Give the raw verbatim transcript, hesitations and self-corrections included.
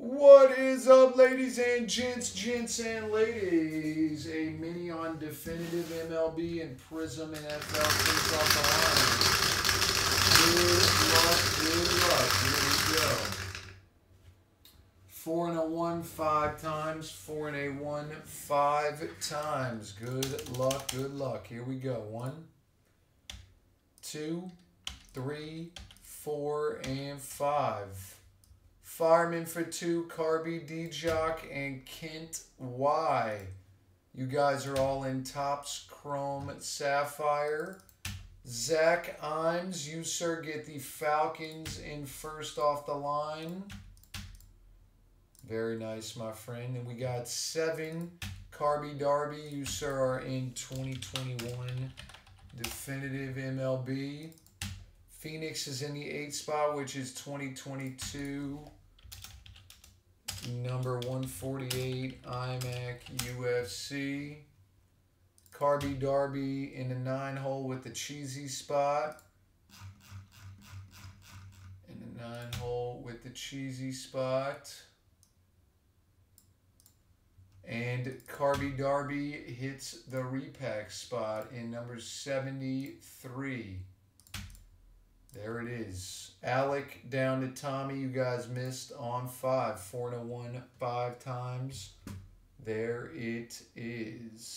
What is up, ladies and gents, gents and ladies? A mini on Definitive M L B and Prism and N F L face off the line. Good luck, good luck. Here we go. Four and a one, five times. Four and a one, five times. Good luck, good luck. Here we go. One, two, three, four, and five. Fireman for two, Carby, D-Jock, and Kent Y. You guys are all in Topps Chrome Sapphire. Zach Imes, you, sir, get the Falcons in first off the line. Very nice, my friend. And we got seven, Carby Darby. You, sir, are in twenty twenty-one Definitive M L B. Phoenix is in the eighth spot, which is twenty twenty-two. Number one forty-eight, I M A C U F C. Carby Darby in the nine hole with the cheesy spot. In the nine hole with the cheesy spot. And Carby Darby hits the repack spot in number seventy-three. There it is. Alec down to Tommy. You guys missed on five. Four and a one, five times. There it is.